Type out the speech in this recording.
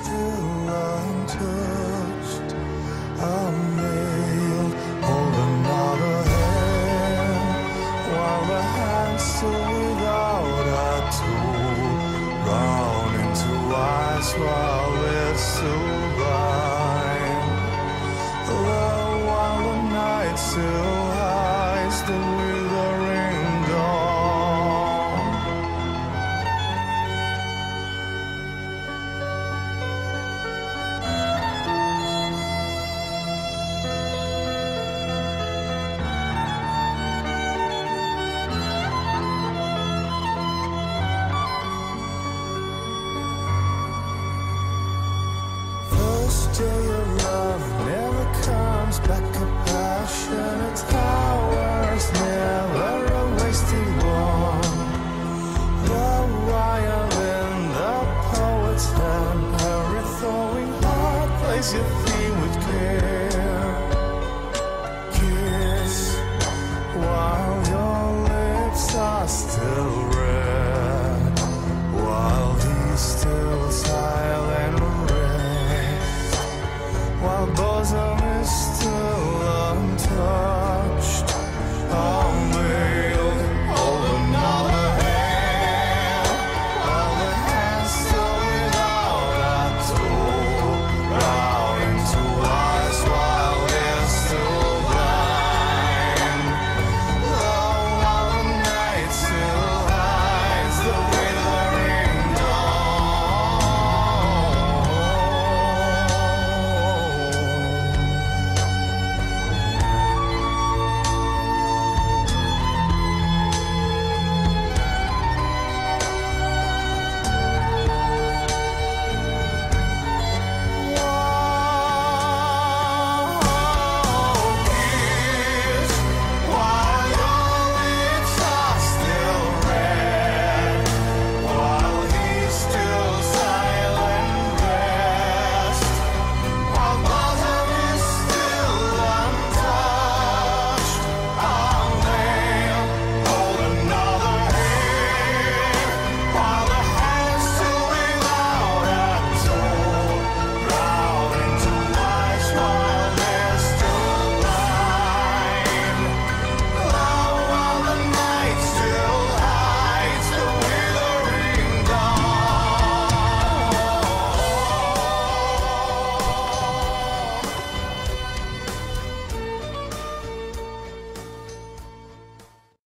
Still untied.